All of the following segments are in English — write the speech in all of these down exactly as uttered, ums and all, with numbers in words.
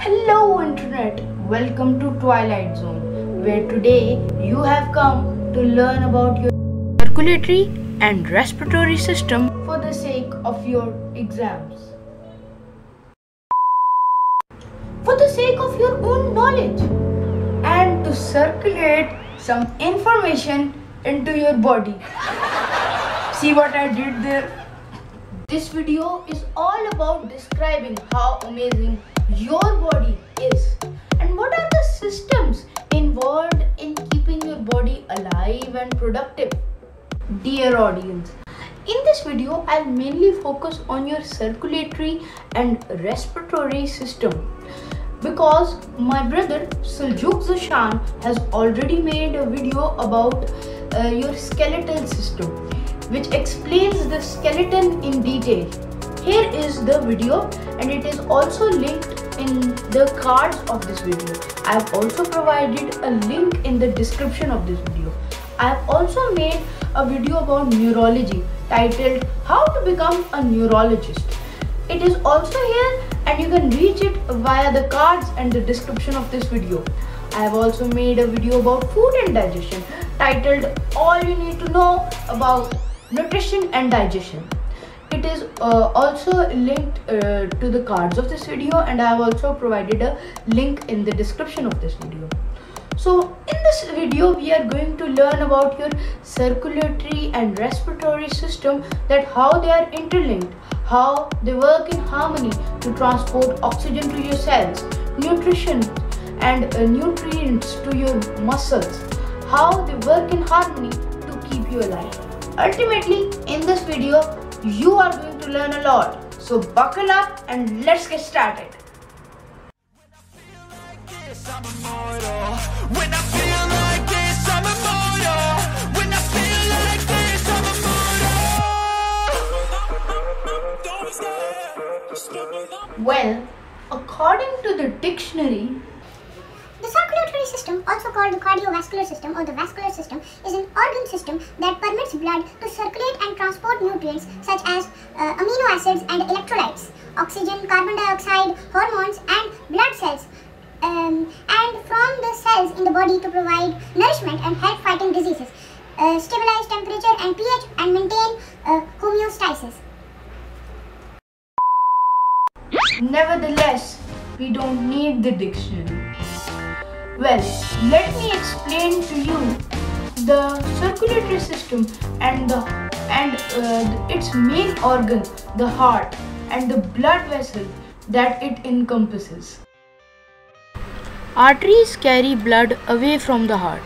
Hello Internet, welcome to Twilight Zone, where today you have come to learn about your circulatory and respiratory system for the sake of your exams. For the sake of your own knowledge and to circulate some information into your body. See what I did there? This video is all about describing how amazing your body is and what are the systems involved in keeping your body alive and productive. Dear audience, in this video I'll mainly focus on your circulatory and respiratory system because my brother Saljuq Zeeshan has already made a video about uh, your skeletal system which explains the skeleton in detail. Here is the video and it is also linked in the cards of this video. I've also provided a link in the description of this video. I've also made a video about neurology titled How to Become a Neurologist. It is also here and you can reach it via the cards and the description of this video. I've also made a video about food and digestion titled All You Need to Know About Nutrition and Digestion. It is uh, also linked uh, to the cards of this video and I have also provided a link in the description of this video. So in this video we are going to learn about your circulatory and respiratory system, that how they are interlinked, how they work in harmony to transport oxygen to your cells, nutrition and uh, nutrients to your muscles, how they work in harmony to keep you alive. Ultimately in this video you are going to learn a lot, so buckle up and let's get started. Well, according to the dictionary, the circulatory system, also called the cardiovascular system or the vascular system, is an organ system that permits blood to circulate and transport nutrients such as uh, amino acids and electrolytes, oxygen, carbon dioxide, hormones and blood cells, um, and from the cells in the body to provide nourishment and help fighting diseases, uh, stabilize temperature and pH and maintain uh, homeostasis. Nevertheless, we don't need the dictionary. Well, let me explain to you the circulatory system and the and uh, its main organ, the heart, and the blood vessel that it encompasses. Arteries carry blood away from the heart.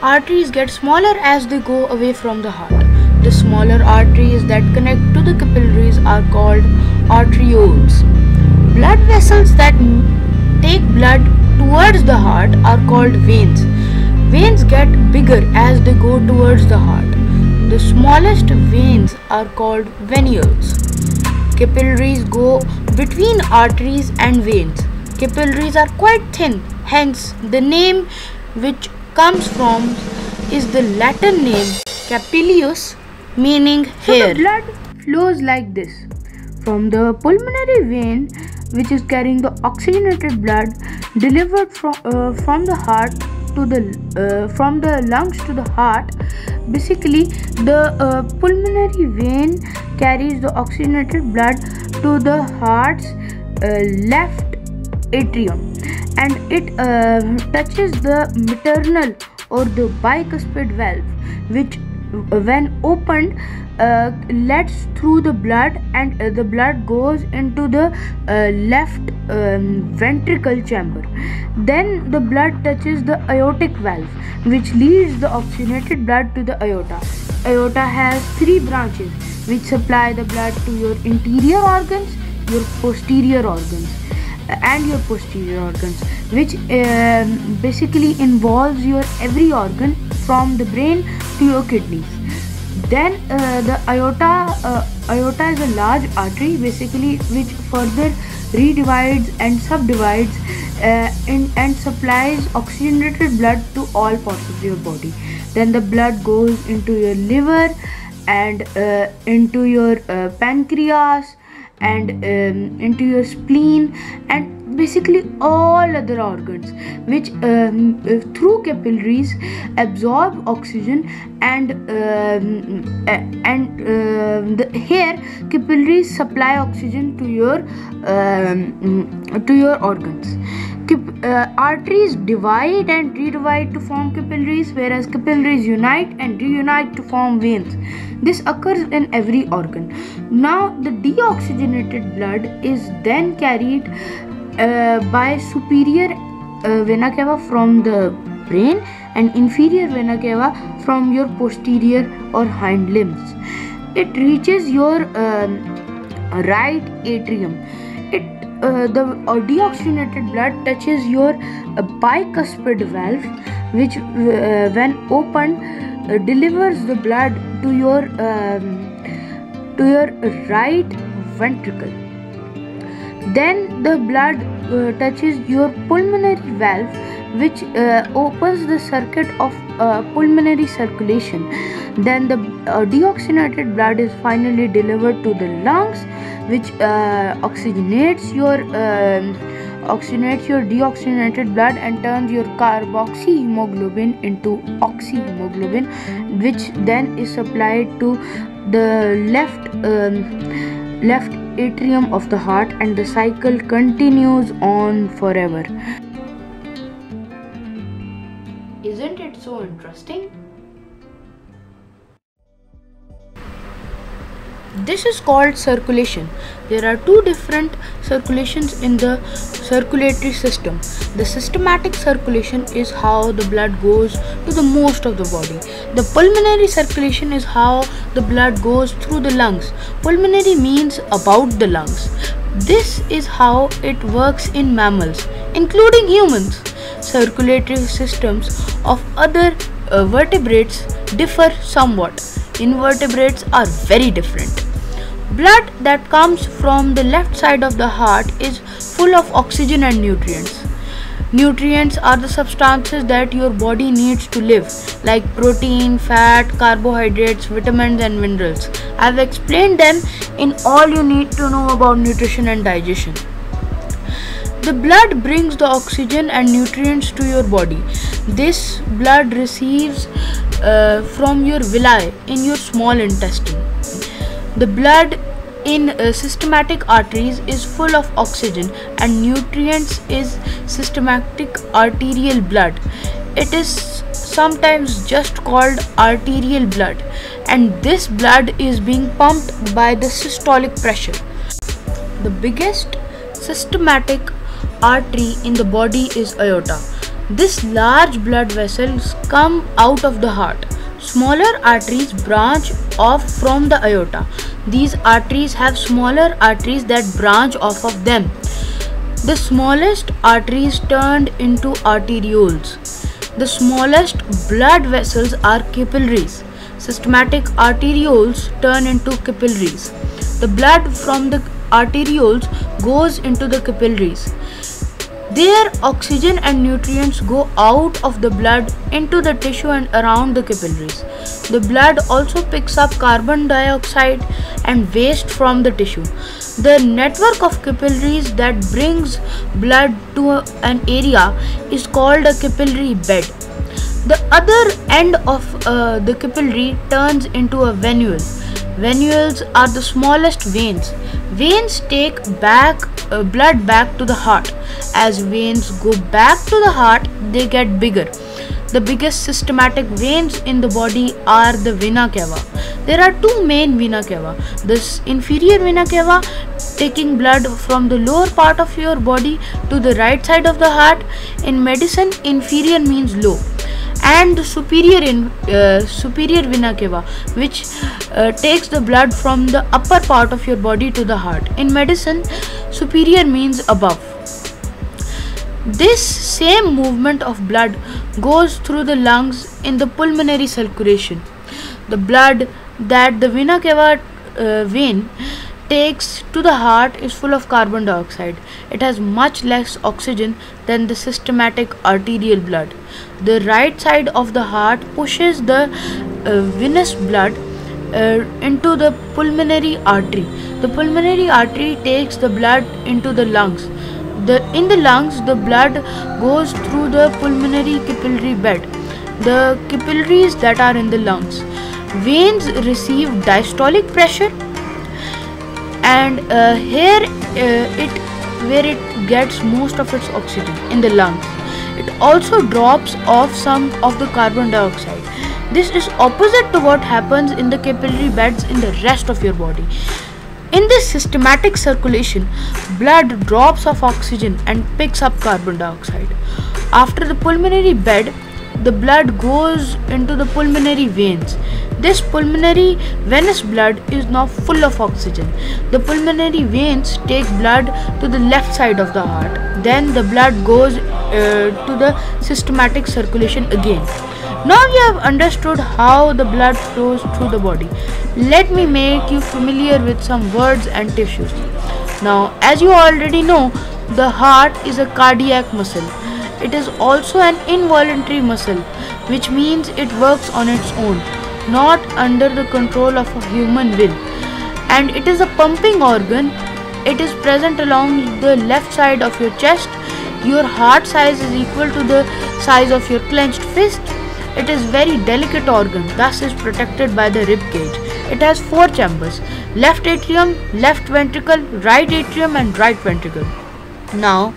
Arteries get smaller as they go away from the heart. The smaller arteries that connect to the capillaries are called arterioles. Blood vessels that take blood towards the heart are called veins. Veins get bigger as they go towards the heart. The smallest veins are called venules. Capillaries go between arteries and veins. Capillaries are quite thin, hence the name which comes from is the Latin name capillus, meaning hair. So the blood flows like this from the pulmonary vein, which is carrying the oxygenated blood delivered from uh, from the heart to the uh, from the lungs to the heart. Basically, the uh, pulmonary vein carries the oxygenated blood to the heart's uh, left atrium, and it uh, touches the maternal or the bicuspid valve, which, when opened, uh, lets through the blood, and uh, the blood goes into the uh, left um, ventricle chamber. Then the blood touches the aortic valve, which leads the oxygenated blood to the aorta. Aorta has three branches which supply the blood to your interior organs, your posterior organs, and your posterior organs, which uh, basically involves your every organ from the brain to your kidneys. Then uh, the aorta uh, aorta is a large artery, basically, which further redivides and subdivides uh, in, and supplies oxygenated blood to all parts of your body. Then the blood goes into your liver and uh, into your uh, pancreas and um, into your spleen, and basically all other organs, which um, through capillaries absorb oxygen, and um, and uh, the here capillaries supply oxygen to your um, to your organs. Uh, arteries divide and redivide to form capillaries, whereas capillaries unite and reunite to form veins. This occurs in every organ. Now, the deoxygenated blood is then carried uh, by superior uh, vena cava from the brain and inferior vena cava from your posterior or hind limbs. It reaches your uh, right atrium. It Uh, the uh, deoxygenated blood touches your uh, bicuspid valve, which uh, when opened uh, delivers the blood to your um, to your right ventricle. Then the blood uh, touches your pulmonary valve, which uh, opens the circuit of uh, pulmonary circulation. Then the uh, deoxygenated blood is finally delivered to the lungs, which uh, oxygenates your uh, oxygenates your deoxygenated blood and turns your carboxyhemoglobin into oxyhemoglobin, which then is supplied to the left um, left atrium of the heart, and the cycle continues on forever. Isn't it so interesting? This is called circulation. There are two different circulations in the circulatory system. The systematic circulation is how the blood goes to the most of the body. The pulmonary circulation is how the blood goes through the lungs. Pulmonary means about the lungs. This is how it works in mammals, including humans. Circulatory systems of other uh, vertebrates differ somewhat. Invertebrates are very different. Blood that comes from the left side of the heart is full of oxygen and nutrients. Nutrients are the substances that your body needs to live, like protein, fat, carbohydrates, vitamins and minerals. I have explained them in all you need to know about nutrition and digestion. The blood brings the oxygen and nutrients to your body. This blood receives uh, from your villi in your small intestine. The blood in uh, systematic arteries is full of oxygen and nutrients is systematic arterial blood. It is sometimes just called arterial blood, and this blood is being pumped by the systolic pressure. The biggest systematic artery in the body is aorta. This large blood vessels come out of the heart. Smaller arteries branch off from the aorta. These arteries have smaller arteries that branch off of them. The smallest arteries turned into arterioles. The smallest blood vessels are capillaries. Systematic arterioles turn into capillaries. The blood from the arterioles goes into the capillaries. Their oxygen and nutrients go out of the blood into the tissue and around the capillaries. The blood also picks up carbon dioxide and waste from the tissue. The network of capillaries that brings blood to an area is called a capillary bed. The other end of uh, the capillary turns into a venule. Venules are the smallest veins. Veins take back uh, blood back to the heart. As veins go back to the heart, they get bigger. The biggest systematic veins in the body are the vena cava. There are two main vena cava. This inferior vena cava taking blood from the lower part of your body to the right side of the heart. In medicine, inferior means low. And the superior in uh, superior vena cava, which uh, takes the blood from the upper part of your body to the heart. In medicine, superior means above. This same movement of blood goes through the lungs in the pulmonary circulation. The blood that the vena cava uh, vein takes to the heart is full of carbon dioxide. It has much less oxygen than the systematic arterial blood. The right side of the heart pushes the uh, venous blood uh, into the pulmonary artery. The pulmonary artery takes the blood into the lungs. The, in the lungs, the blood goes through the pulmonary capillary bed. The capillaries that are in the lungs. Veins receive diastolic pressure, and uh, here uh, it where it gets most of its oxygen in the lungs. It also drops off some of the carbon dioxide. This is opposite to what happens in the capillary beds in the rest of your body. In this systematic circulation, blood drops off oxygen and picks up carbon dioxide. After the pulmonary bed, the blood goes into the pulmonary veins. This pulmonary venous blood is now full of oxygen. The pulmonary veins take blood to the left side of the heart. Then the blood goes uh, to the systematic circulation again. Now you have understood how the blood flows through the body. Let me make you familiar with some words and tissues. Now, as you already know, the heart is a cardiac muscle. It is also an involuntary muscle, which means it works on its own, not under the control of a human will. And it is a pumping organ. It is present along the left side of your chest. Your heart size is equal to the size of your clenched fist. It is very delicate organ, thus is protected by the rib cage. It has four chambers: left atrium, left ventricle, right atrium and right ventricle. Now,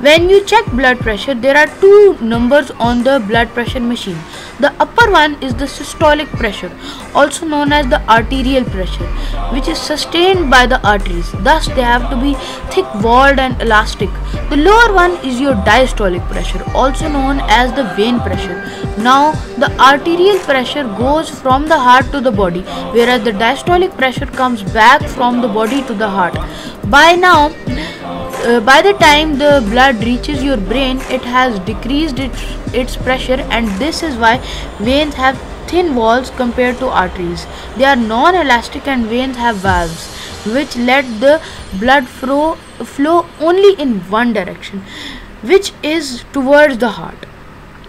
when you check blood pressure, there are two numbers on the blood pressure machine. The upper one is the systolic pressure, also known as the arterial pressure, which is sustained by the arteries. Thus, they have to be thick-walled and elastic. The lower one is your diastolic pressure, also known as the vein pressure. Now, the arterial pressure goes from the heart to the body, whereas the diastolic pressure comes back from the body to the heart. By now, uh, by the time the blood reaches your brain, it has decreased its, its pressure, and this is why veins have thin walls compared to arteries. They are non-elastic and veins have valves, which let the blood flow, flow only in one direction, which is towards the heart.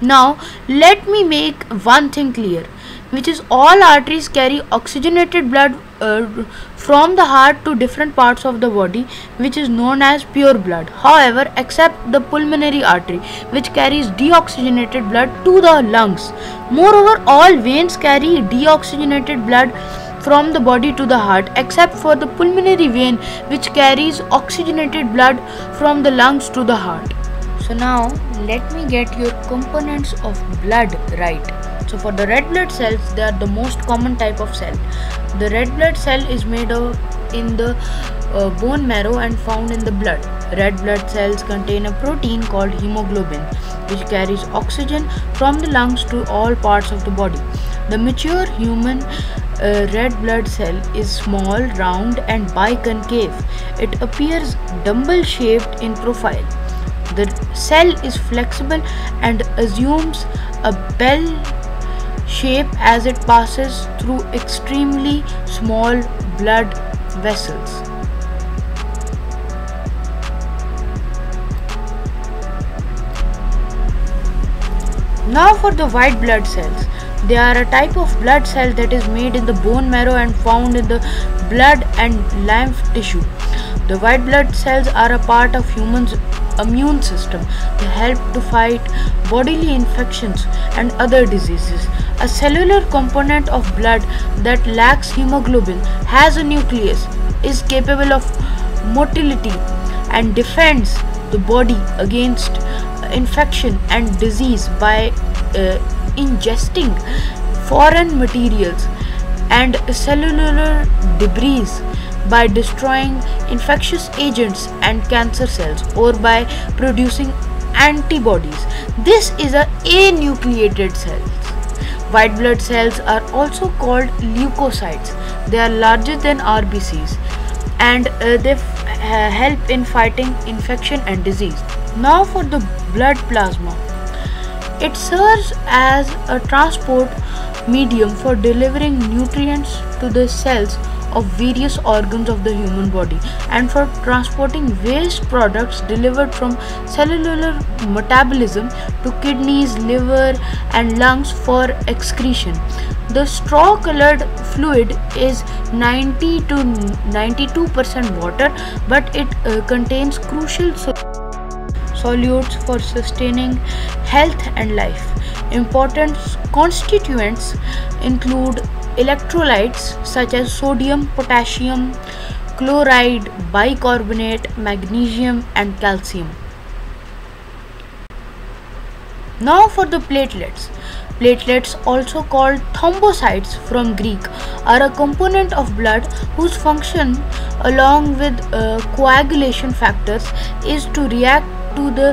Now, let me make one thing clear, which is all arteries carry oxygenated blood uh, from the heart to different parts of the body, which is known as pure blood. However, except the pulmonary artery, which carries deoxygenated blood to the lungs. Moreover, all veins carry deoxygenated blood from the body to the heart, except for the pulmonary vein, which carries oxygenated blood from the lungs to the heart. So now, let me get your components of blood right. So for the red blood cells, they are the most common type of cell. The red blood cell is made of in the uh, bone marrow and found in the blood. Red blood cells contain a protein called hemoglobin, which carries oxygen from the lungs to all parts of the body. The mature human uh, red blood cell is small, round and biconcave. It appears dumbbell-shaped in profile. The cell is flexible and assumes a bell shape as it passes through extremely small blood vessels. Now for the white blood cells. They are a type of blood cell that is made in the bone marrow and found in the blood and lymph tissue. The white blood cells are a part of humans' immune system. They help to fight bodily infections and other diseases. A cellular component of blood that lacks hemoglobin has a nucleus, is capable of motility and defends the body against infection and disease by uh, ingesting foreign materials and cellular debris, by destroying infectious agents and cancer cells, or by producing antibodies. This is an anucleated cell. White blood cells are also called leukocytes. They are larger than R B Cs and uh, they f uh, help in fighting infection and disease. Now for the blood plasma. It serves as a transport medium for delivering nutrients to the cells of various organs of the human body and for transporting waste products delivered from cellular metabolism to kidneys, liver and lungs for excretion. The straw colored fluid is ninety to ninety-two percent water, but it uh, contains crucial solutes for sustaining health and life. Important constituents include electrolytes such as sodium, potassium, chloride, bicarbonate, magnesium and calcium. Now for the platelets. Platelets, also called thrombocytes from Greek, are a component of blood whose function, along with uh, coagulation factors, is to react to the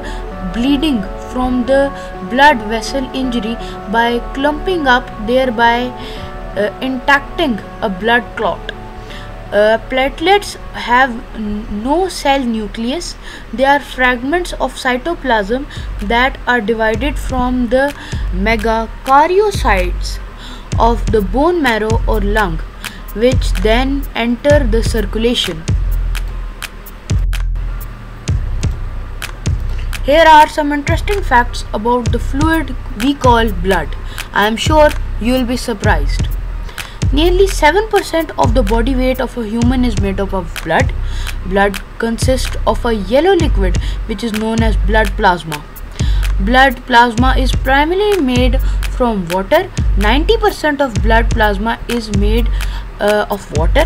bleeding from the blood vessel injury by clumping up, thereby uh, intacting a blood clot. Uh, platelets have no cell nucleus. They are fragments of cytoplasm that are divided from the megakaryocytes of the bone marrow or lung, which then enter the circulation. Here are some interesting facts about the fluid we call blood. I am sure you will be surprised. Nearly seven percent of the body weight of a human is made up of blood. Blood consists of a yellow liquid which is known as blood plasma. Blood plasma is primarily made from water. ninety percent of blood plasma is made uh, of water.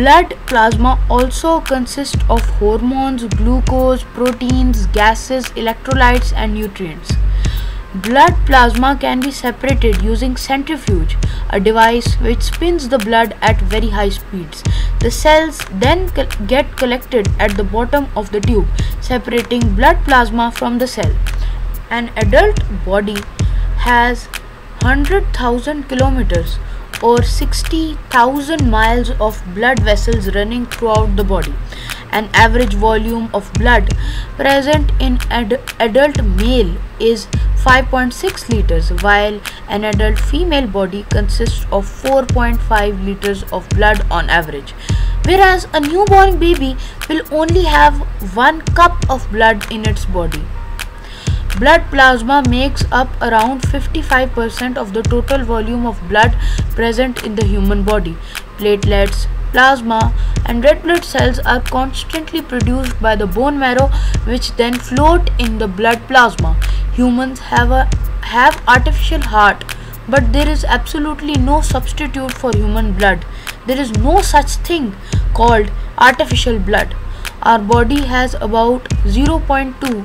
Blood plasma also consists of hormones, glucose, proteins, gases, electrolytes and nutrients. Blood plasma can be separated using centrifuge, a device which spins the blood at very high speeds. The cells then co- get collected at the bottom of the tube, separating blood plasma from the cell. An adult body has one hundred thousand kilometers or sixty thousand miles of blood vessels running throughout the body. An average volume of blood present in ad- adult male is five point six liters, while an adult female body consists of four point five liters of blood on average, whereas a newborn baby will only have one cup of blood in its body. Blood plasma makes up around fifty-five percent of the total volume of blood present in the human body. Platelets, plasma and red blood cells are constantly produced by the bone marrow, which then float in the blood plasma. Humans have a have artificial heart, but there is absolutely no substitute for human blood. There is no such thing called artificial blood. Our body has about zero point two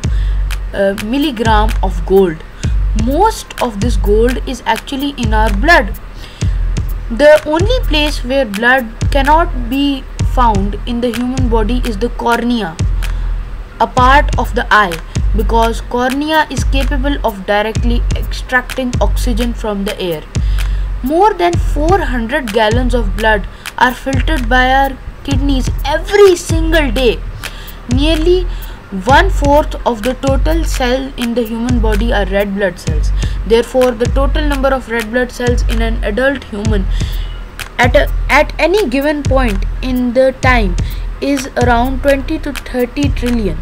Uh, milligram of gold. Most of this gold is actually in our blood. The only place where blood cannot be found in the human body is the cornea, a part of the eye, because cornea is capable of directly extracting oxygen from the air. More than four hundred gallons of blood are filtered by our kidneys every single day. Nearly one-fourth of the total cell in the human body are red blood cells. Therefore, the total number of red blood cells in an adult human at, a, at any given point in the time is around twenty to thirty trillion.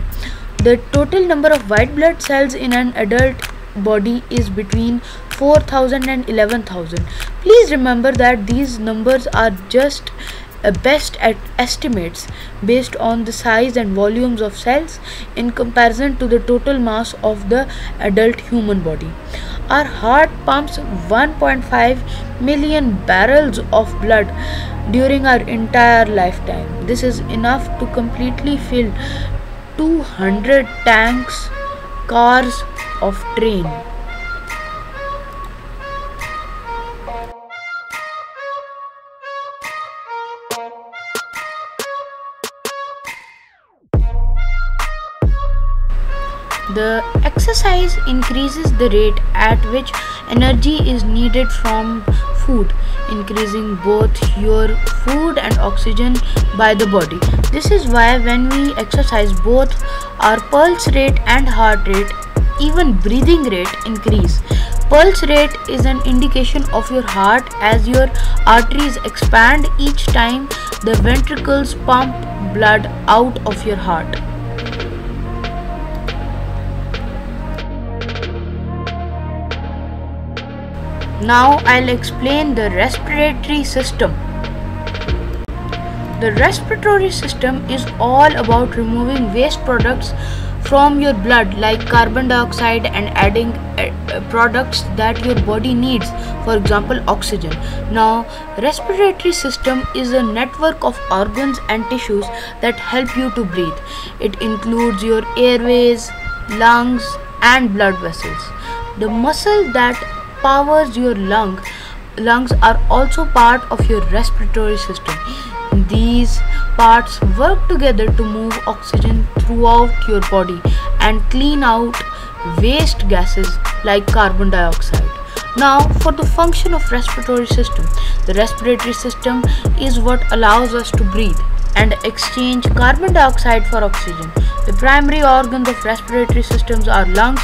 The total number of white blood cells in an adult body is between four thousand and eleven thousand. Please remember that these numbers are just best at estimates based on the size and volumes of cells in comparison to the total mass of the adult human body. Our heart pumps one point five million barrels of blood during our entire lifetime. This is enough to completely fill two hundred tanks, cars of train. The exercise increases the rate at which energy is needed from food, increasing both your food and oxygen by the body. This is why when we exercise, both our pulse rate and heart rate, even breathing rate, increase. Pulse rate is an indication of your heart as your arteries expand each time the ventricles pump blood out of your heart. Now I'll explain the respiratory system. The respiratory system is all about removing waste products from your blood like carbon dioxide and adding products that your body needs, for example oxygen. Now, respiratory system is a network of organs and tissues that help you to breathe. It includes your airways, lungs and blood vessels. The muscle that powers your lung lungs are also part of your respiratory system. These parts work together to move oxygen throughout your body and clean out waste gases like carbon dioxide. Now, for the function of respiratory system, the respiratory system is what allows us to breathe and exchange carbon dioxide for oxygen. The primary organs of respiratory systems are lungs,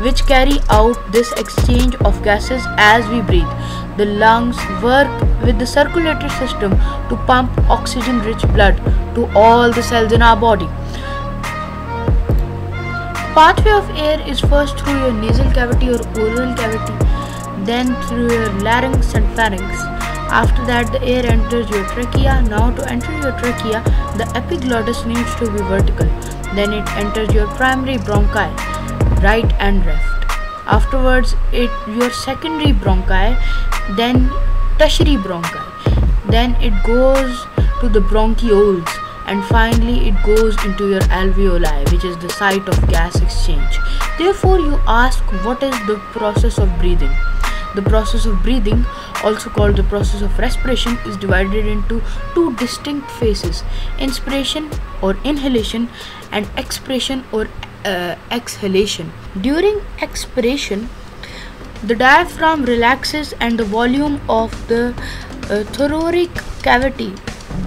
which carry out this exchange of gases as we breathe. The lungs work with the circulatory system to pump oxygen-rich blood to all the cells in our body. Pathway of air is first through your nasal cavity or oral cavity, then through your larynx and pharynx. After that, the air enters your trachea. Now, to enter your trachea, the epiglottis needs to be vertical. Then it enters your primary bronchi, right and left. Afterwards, it your secondary bronchi, then tertiary bronchi. Then it goes to the bronchioles, and finally it goes into your alveoli, which is the site of gas exchange. Therefore, you ask, what is the process of breathing? The process of breathing, also called the process of respiration, is divided into two distinct phases: inspiration or inhalation and expiration or uh, exhalation. During expiration, the diaphragm relaxes and the volume of the uh, thoracic cavity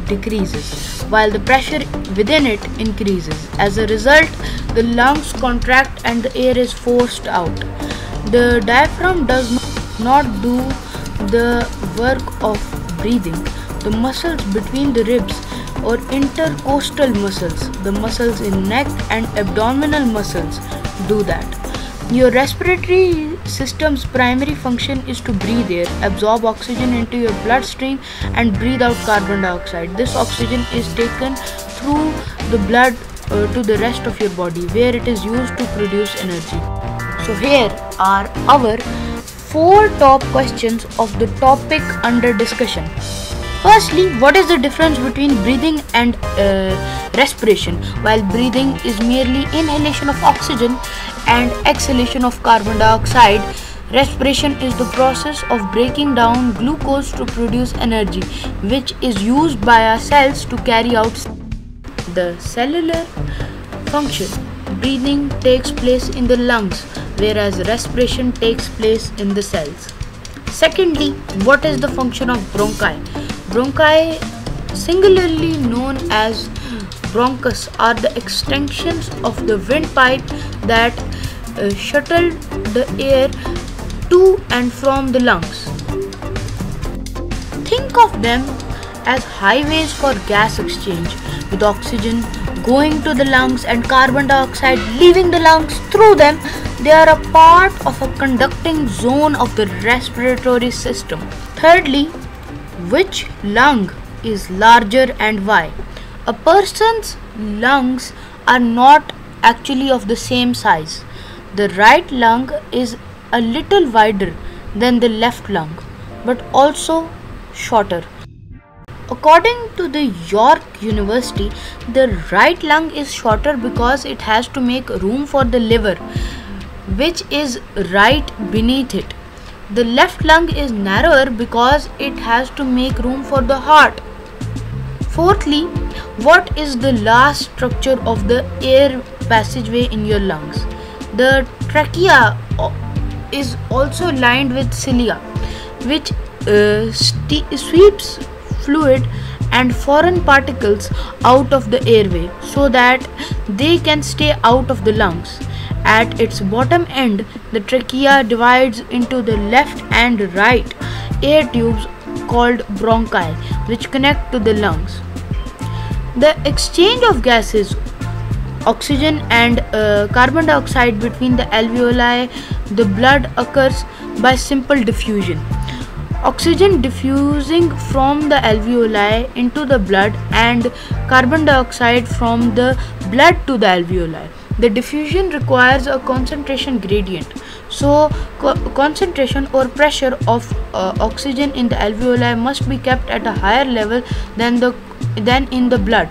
decreases, while the pressure within it increases. As a result, the lungs contract and the air is forced out. The diaphragm does not not do the work of breathing. The muscles between the ribs or intercostal muscles, the muscles in neck and abdominal muscles do that. Your respiratory system's primary function is to breathe air, absorb oxygen into your bloodstream and breathe out carbon dioxide. This oxygen is taken through the blood uh, to the rest of your body, where it is used to produce energy. So here are our four top questions of the topic under discussion. Firstly, what is the difference between breathing and uh, respiration? While breathing is merely inhalation of oxygen and exhalation of carbon dioxide, respiration is the process of breaking down glucose to produce energy, which is used by our cells to carry out the cellular function. Breathing takes place in the lungs, whereas respiration takes place in the cells. Secondly, what is the function of bronchi? Bronchi, singularly known as bronchus, are the extensions of the windpipe that uh, shuttle the air to and from the lungs. Think of them as highways for gas exchange, with oxygen going to the lungs and carbon dioxide leaving the lungs through them. They are a part of a conducting zone of the respiratory system. Thirdly, which lung is larger and why? A person's lungs are not actually of the same size. The right lung is a little wider than the left lung, but also shorter. According to the York University, the right lung is shorter because it has to make room for the liver, which is right beneath it. The left lung is narrower because it has to make room for the heart. Fourthly, what is the last structure of the air passageway in your lungs? The trachea is also lined with cilia, which uh, sweeps fluid and foreign particles out of the airway so that they can stay out of the lungs. At its bottom end, the trachea divides into the left and right air tubes called bronchi, which connect to the lungs. The exchange of gases, oxygen and uh, carbon dioxide between the alveoli, the blood occurs by simple diffusion. Oxygen diffusing from the alveoli into the blood and carbon dioxide from the blood to the alveoli. The diffusion requires a concentration gradient. So co concentration or pressure of uh, oxygen in the alveoli must be kept at a higher level than the than in the blood.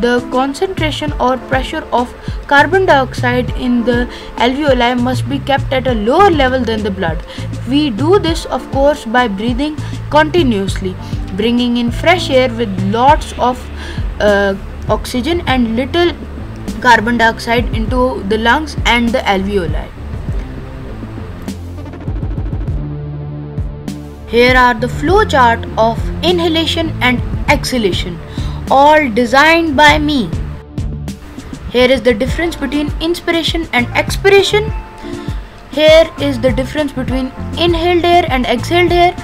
The concentration or pressure of carbon dioxide in the alveoli must be kept at a lower level than the blood. We do this, of course, by breathing continuously, bringing in fresh air with lots of uh, oxygen and little carbon dioxide into the lungs and the alveoli. Here are the flow chart of inhalation and exhalation, all designed by me. Here is the difference between inspiration and expiration. Here is the difference between inhaled air and exhaled air.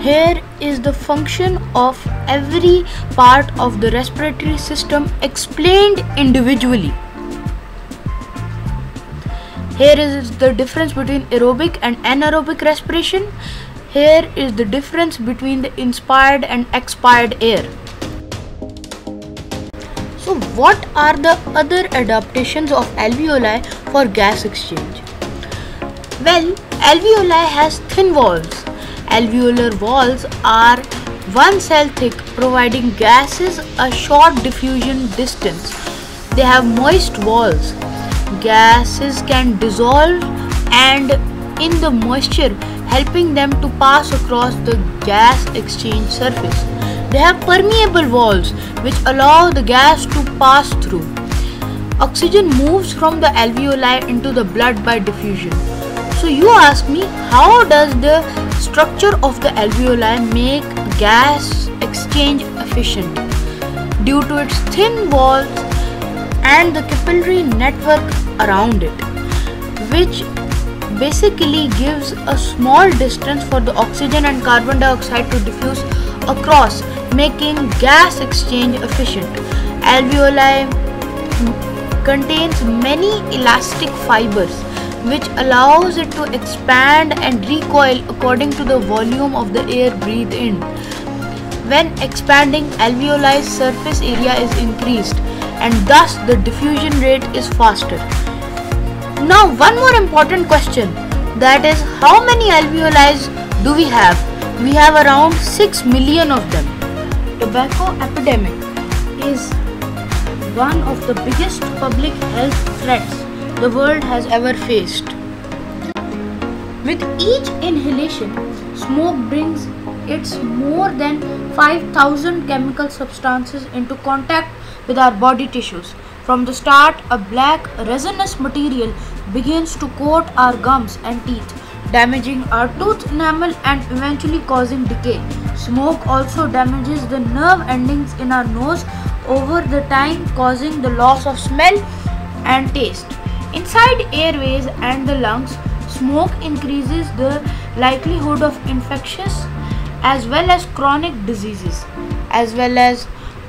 Here is the function of every part of the respiratory system explained individually. Here is the difference between aerobic and anaerobic respiration. Here is the difference between the inspired and expired air. So what are the other adaptations of alveoli for gas exchange? Well, alveoli has thin walls. Alveolar walls are one cell thick, providing gases a short diffusion distance. They have moist walls. Gases can dissolve and in the moisture, helping them to pass across the gas exchange surface. They have permeable walls which allow the gas to pass through. Oxygen moves from the alveoli into the blood by diffusion. So you ask me, how does the structure of the alveoli make gas exchange efficient? Due to its thin walls and the capillary network around it, which basically gives a small distance for the oxygen and carbon dioxide to diffuse across, making gas exchange efficient. Alveoli contains many elastic fibers, which allows it to expand and recoil according to the volume of the air breathed in. When expanding, alveoli surface area is increased and thus the diffusion rate is faster. Now one more important question, that is, how many alveoli do we have? We have around six million of them. Tobacco epidemic is one of the biggest public health threats the world has ever faced. With each inhalation, smoke brings its more than five thousand chemical substances into contact with our body tissues. From the start, a black resinous material begins to coat our gums and teeth, damaging our tooth enamel and eventually causing decay. Smoke also damages the nerve endings in our nose over the time, causing the loss of smell and taste. Inside airways and the lungs, smoke increases the likelihood of infectious as well as chronic diseases, as well as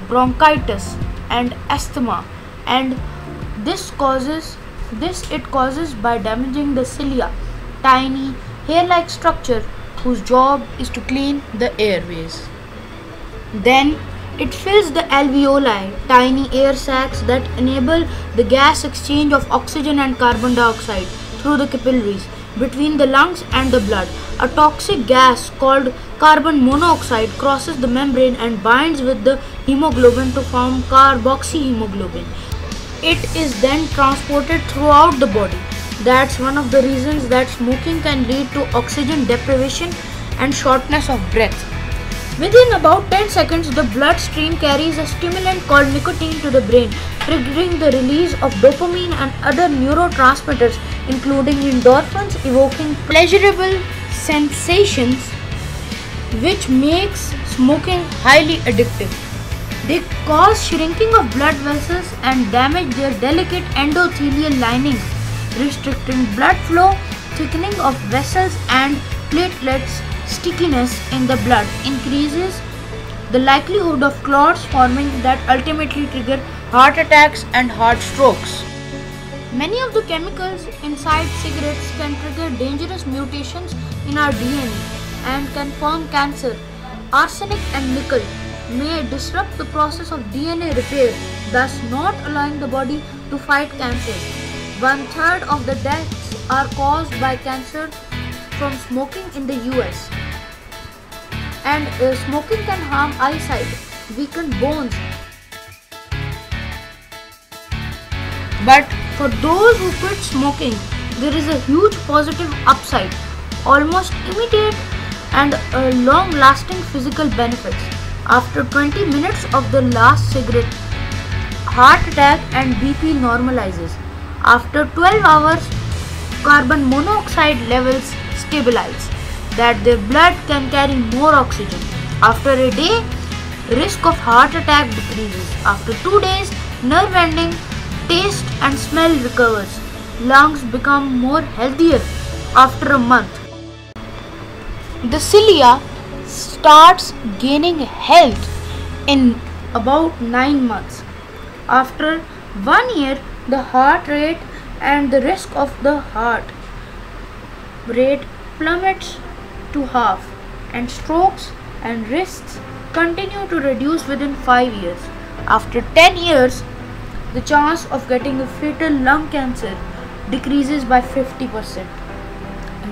bronchitis and asthma, and this causes this it causes by damaging the cilia, tiny hair-like structure whose job is to clean the airways. Then it fills the alveoli, tiny air sacs that enable the gas exchange of oxygen and carbon dioxide through the capillaries between the lungs and the blood. A toxic gas called carbon monoxide crosses the membrane and binds with the hemoglobin to form carboxyhemoglobin. It is then transported throughout the body. That's one of the reasons that smoking can lead to oxygen deprivation and shortness of breath. Within about ten seconds, the bloodstream carries a stimulant called nicotine to the brain, triggering the release of dopamine and other neurotransmitters, including endorphins, evoking pleasurable sensations, which makes smoking highly addictive. They cause shrinking of blood vessels and damage their delicate endothelial lining, restricting blood flow, thickening of vessels and platelets. Stickiness in the blood increases the likelihood of clots forming that ultimately trigger heart attacks and heart strokes. Many of the chemicals inside cigarettes can trigger dangerous mutations in our D N A and can form cancer. Arsenic and nickel may disrupt the process of D N A repair, thus not allowing the body to fight cancer. One-third of the deaths are caused by cancer from smoking in the U S. And uh, smoking can harm eyesight, weaken bones. But for those who quit smoking, there is a huge positive upside, almost immediate and uh, long-lasting physical benefits. After twenty minutes of the last cigarette, heart attack and B P normalizes. After twelve hours, carbon monoxide levels stabilize, that their blood can carry more oxygen. After a day, risk of heart attack decreases. After two days, nerve ending, taste and smell recovers. Lungs become more healthier after a month. The cilia starts gaining health in about nine months. After one year, the heart rate and the risk of the heart rate plummets to half, and strokes and risks continue to reduce within five years. After ten years, the chance of getting a fatal lung cancer decreases by fifty percent.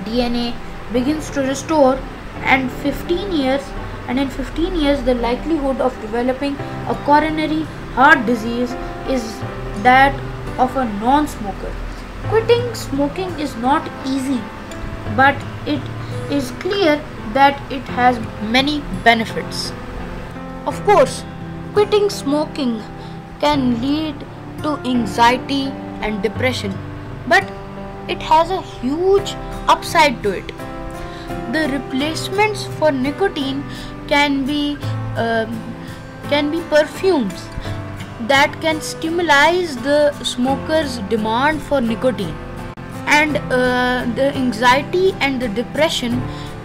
D N A begins to restore, and fifteen years and in fifteen years the likelihood of developing a coronary heart disease is that of a non-smoker. Quitting smoking is not easy, but it is clear that it has many benefits. Of course, quitting smoking can lead to anxiety and depression, but it has a huge upside to it. The replacements for nicotine can be um, can be perfumes that can stimulate the smoker's demand for nicotine, and uh, the anxiety and the depression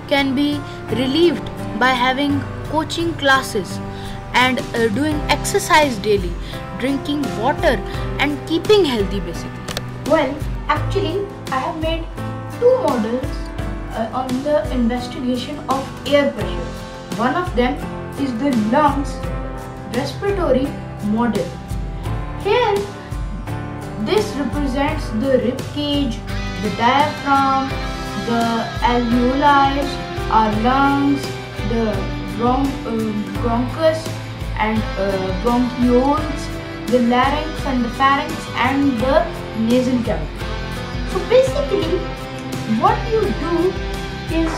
can be relieved by having coaching classes and uh, doing exercise daily, drinking water and keeping healthy basically. Well, actually I have made two models uh, on the investigation of air pressure. One of them is the lungs respiratory model. Here, this represents the rib cage, the diaphragm, the alveoli, our lungs, the bron uh, bronchus and uh, bronchioles, the larynx and the pharynx, and the nasal cavity. So basically, what you do is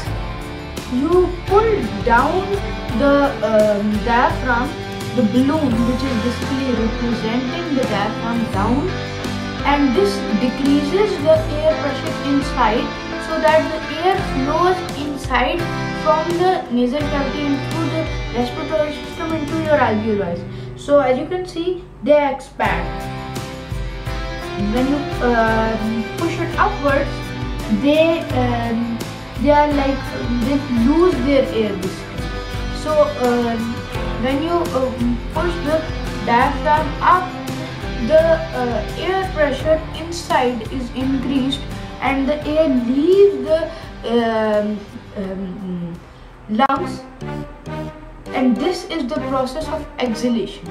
you pull down the uh, diaphragm. The balloon, which is basically representing the diaphragm, down, and this decreases the air pressure inside so that the air flows inside from the nasal cavity and through the respiratory system into your alveoli. So as you can see, they expand. When you uh, push it upwards, they um, they are like they lose their air basically. So uh, when you uh, push the diaphragm up, the uh, air pressure inside is increased and the air leaves the um, um, lungs, and this is the process of exhalation.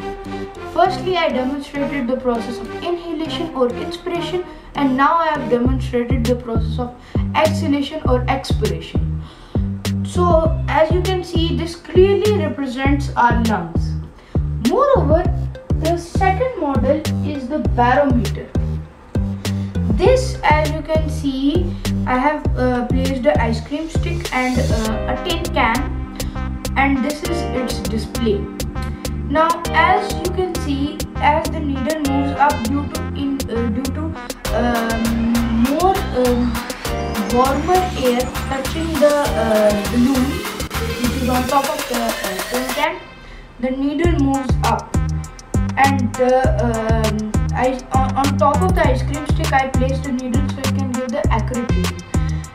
Firstly, I demonstrated the process of inhalation or inspiration, and now I have demonstrated the process of exhalation or expiration. So, as you can see, this clearly represents our lungs. Moreover, the second model is the barometer. This, as you can see, I have uh, placed an ice cream stick and uh, a tin can, and this is its display. Now, as you can see, as the needle moves up due to in uh, due to um, more um, warmer air touching the uh, balloon, which is on top of the uh, can, the needle moves up, and the uh, ice, on, on top of the ice cream stick I placed the needle so it can give the accurate reading.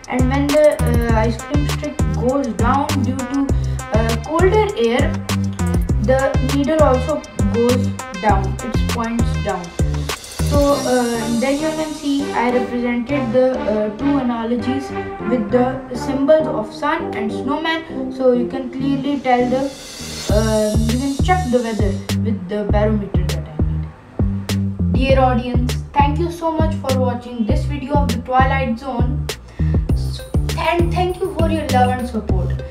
And when the uh, ice cream stick goes down due to uh, colder air, the needle also goes down, it points down. So uh, then you can see I represented the uh, two analogies with the symbols of sun and snowman, so you can clearly tell the, uh, you can check the weather with the barometer that I made. Dear audience, Thank you so much for watching this video of The Twilight Zone, and thank you for your love and support.